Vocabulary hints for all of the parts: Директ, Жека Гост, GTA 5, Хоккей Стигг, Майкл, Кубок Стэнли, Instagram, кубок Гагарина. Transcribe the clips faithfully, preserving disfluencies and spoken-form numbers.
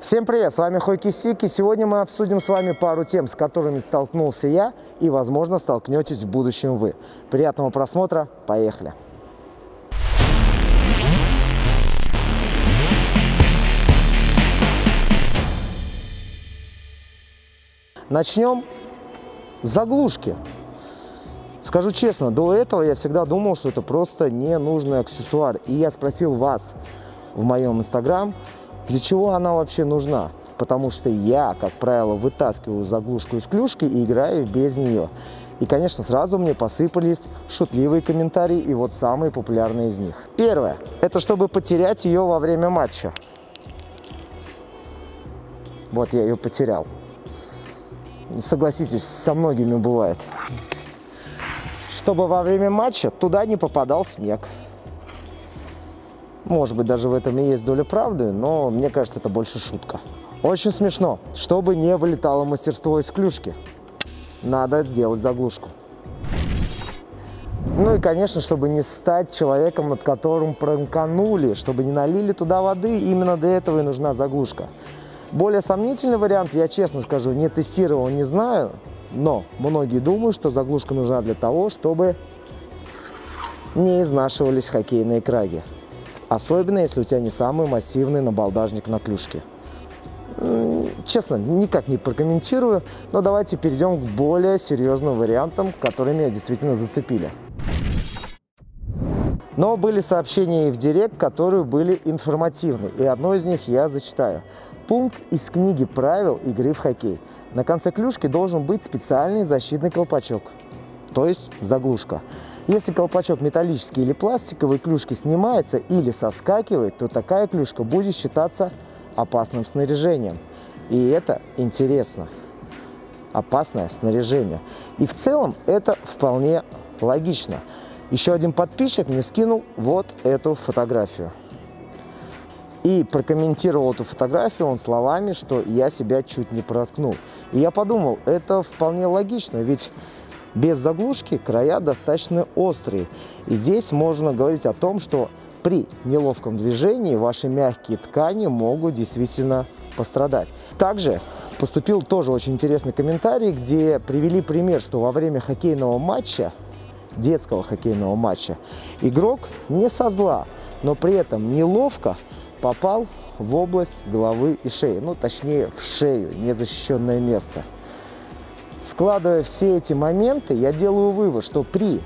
Всем привет, с вами Хоккей Стигг, и сегодня мы обсудим с вами пару тем, с которыми столкнулся я и, возможно, столкнетесь в будущем вы. Приятного просмотра, поехали! Начнем с заглушки. Скажу честно, до этого я всегда думал, что это просто ненужный аксессуар, и я спросил вас в моем Instagram, для чего она вообще нужна? Потому что я, как правило, вытаскиваю заглушку из клюшки и играю без нее. И, конечно, сразу мне посыпались шутливые комментарии, и вот самые популярные из них. Первое. Это чтобы потерять ее во время матча. Вот я ее потерял. Согласитесь, со многими бывает. Чтобы во время матча туда не попадал снег. Может быть, даже в этом и есть доля правды, но мне кажется, это больше шутка. Очень смешно. Чтобы не вылетало мастерство из клюшки, надо делать заглушку. Ну и, конечно, чтобы не стать человеком, над которым пранканули, чтобы не налили туда воды, именно для этого и нужна заглушка. Более сомнительный вариант, я честно скажу, не тестировал, не знаю, но многие думают, что заглушка нужна для того, чтобы не изнашивались хоккейные краги. Особенно, если у тебя не самый массивный набалдажник на клюшке. Честно, никак не прокомментирую, но давайте перейдем к более серьезным вариантам, которые меня действительно зацепили. Но были сообщения и в Директ, которые были информативны, и одно из них я зачитаю. Пункт из книги правил игры в хоккей. На конце клюшки должен быть специальный защитный колпачок, то есть заглушка. Если колпачок металлический или пластиковый клюшки снимается или соскакивает, то такая клюшка будет считаться опасным снаряжением. И это интересно. Опасное снаряжение. И в целом это вполне логично. Еще один подписчик мне скинул вот эту фотографию. И прокомментировал эту фотографию он словами, что я себя чуть не проткнул. И я подумал, это вполне логично, ведь... без заглушки края достаточно острые. И здесь можно говорить о том, что при неловком движении ваши мягкие ткани могут действительно пострадать. Также поступил тоже очень интересный комментарий, где привели пример, что во время хоккейного матча, детского хоккейного матча, игрок не со зла, но при этом неловко попал в область головы и шеи. Ну, точнее, в шею, незащищенное место. Складывая все эти моменты, я делаю вывод, что при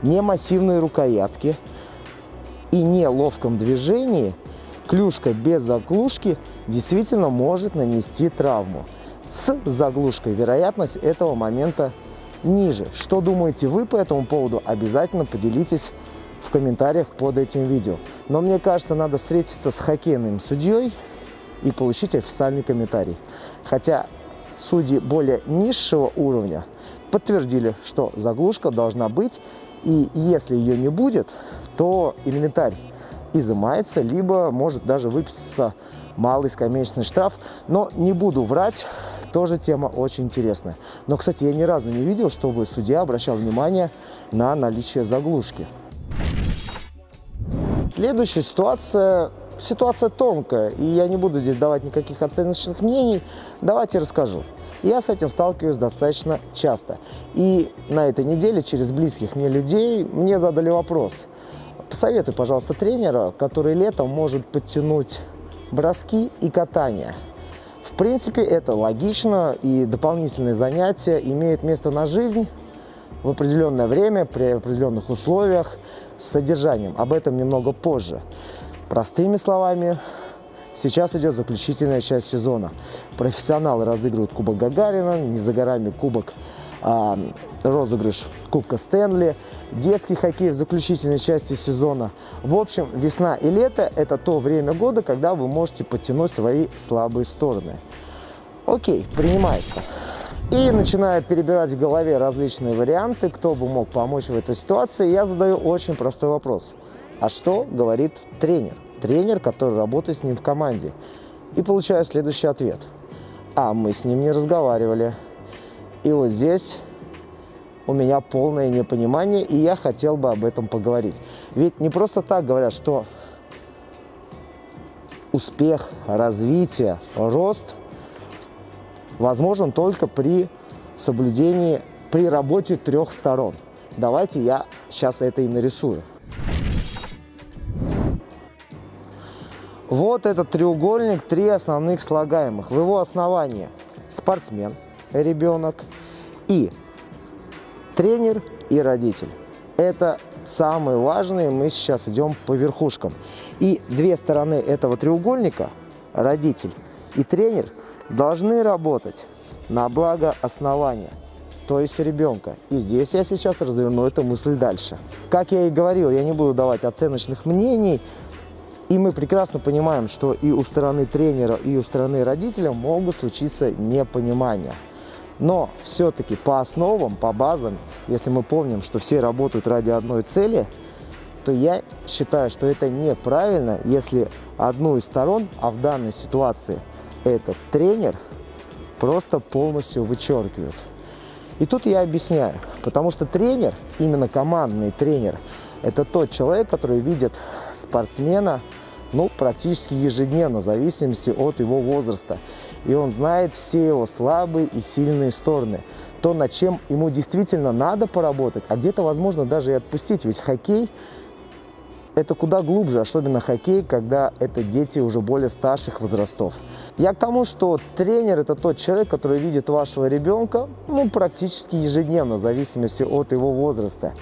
немассивной рукоятке и неловком движении клюшка без заглушки действительно может нанести травму. С заглушкой вероятность этого момента ниже. Что думаете вы по этому поводу, обязательно поделитесь в комментариях под этим видео. Но мне кажется, надо встретиться с хоккейным судьей и получить официальный комментарий. Хотя... судьи более низшего уровня подтвердили, что заглушка должна быть, и если ее не будет, то инвентарь изымается, либо может даже выписаться малый скамеечный штраф. Но не буду врать, тоже тема очень интересная. Но, кстати, я ни разу не видел, чтобы судья обращал внимание на наличие заглушки. Следующая ситуация... Ситуация тонкая, и я не буду здесь давать никаких оценочных мнений. Давайте расскажу. Я с этим сталкиваюсь достаточно часто. И на этой неделе через близких мне людей мне задали вопрос. Посоветуй, пожалуйста, тренера, который летом может подтянуть броски и катание. В принципе, это логично, и дополнительные занятия имеют место на жизнь в определенное время, при определенных условиях, с содержанием. Об этом немного позже. Простыми словами, сейчас идет заключительная часть сезона. Профессионалы разыгрывают кубок Гагарина, не за горами кубок, а, розыгрыш кубка Стэнли, детский хоккей в заключительной части сезона. В общем, весна и лето – это то время года, когда вы можете подтянуть свои слабые стороны. Окей, принимается. И начинаю перебирать в голове различные варианты, кто бы мог помочь в этой ситуации, я задаю очень простой вопрос. А что говорит тренер? Тренер, который работает с ним в команде. И получаю следующий ответ. А мы с ним не разговаривали. И вот здесь у меня полное непонимание, и я хотел бы об этом поговорить. Ведь не просто так говорят, что успех, развитие, рост возможен только при соблюдении, при работе трех сторон. Давайте я сейчас это и нарисую. Вот этот треугольник, три основных слагаемых. В его основании спортсмен, ребенок, и тренер, и родитель. Это самые важные. Мы сейчас идем по верхушкам. И две стороны этого треугольника, родитель и тренер, должны работать на благо основания, то есть ребенка. И здесь я сейчас разверну эту мысль дальше. Как я и говорил, я не буду давать оценочных мнений. И мы прекрасно понимаем, что и у стороны тренера, и у стороны родителя могут случиться непонимания. Но все-таки по основам, по базам, если мы помним, что все работают ради одной цели, то я считаю, что это неправильно, если одну из сторон, а в данной ситуации этот тренер, просто полностью вычеркивают. И тут я объясняю, потому что тренер, именно командный тренер, это тот человек, который видит спортсмена, ну, практически ежедневно, в зависимости от его возраста. И он знает все его слабые и сильные стороны. То, над чем ему действительно надо поработать, а где-то, возможно, даже и отпустить. Ведь хоккей – это куда глубже, особенно хоккей, когда это дети уже более старших возрастов. Я к тому, что тренер – это тот человек, который видит вашего ребенка, ну, практически ежедневно, в зависимости от его возраста.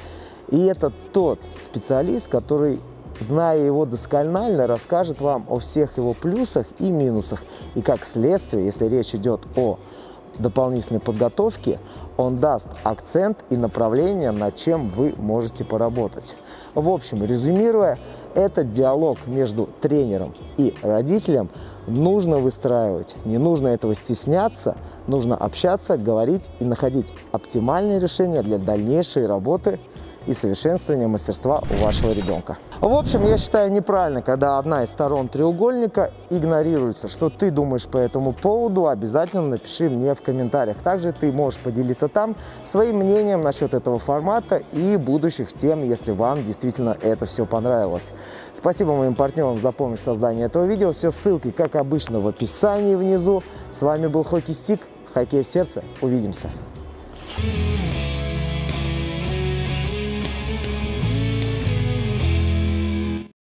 И это тот специалист, который, зная его досконально, расскажет вам о всех его плюсах и минусах. И как следствие, если речь идет о дополнительной подготовке, он даст акцент и направление, над чем вы можете поработать. В общем, резюмируя, этот диалог между тренером и родителем нужно выстраивать. Не нужно этого стесняться, нужно общаться, говорить и находить оптимальные решения для дальнейшей работы и совершенствование мастерства у вашего ребенка. В общем, я считаю неправильно, когда одна из сторон треугольника игнорируется. Что ты думаешь по этому поводу, обязательно напиши мне в комментариях. Также ты можешь поделиться там своим мнением насчет этого формата и будущих тем, если вам действительно это все понравилось. Спасибо моим партнерам за помощь в создании этого видео. Все ссылки, как обычно, в описании внизу. С вами был Хоккей Стигг. Хоккей в сердце. Увидимся.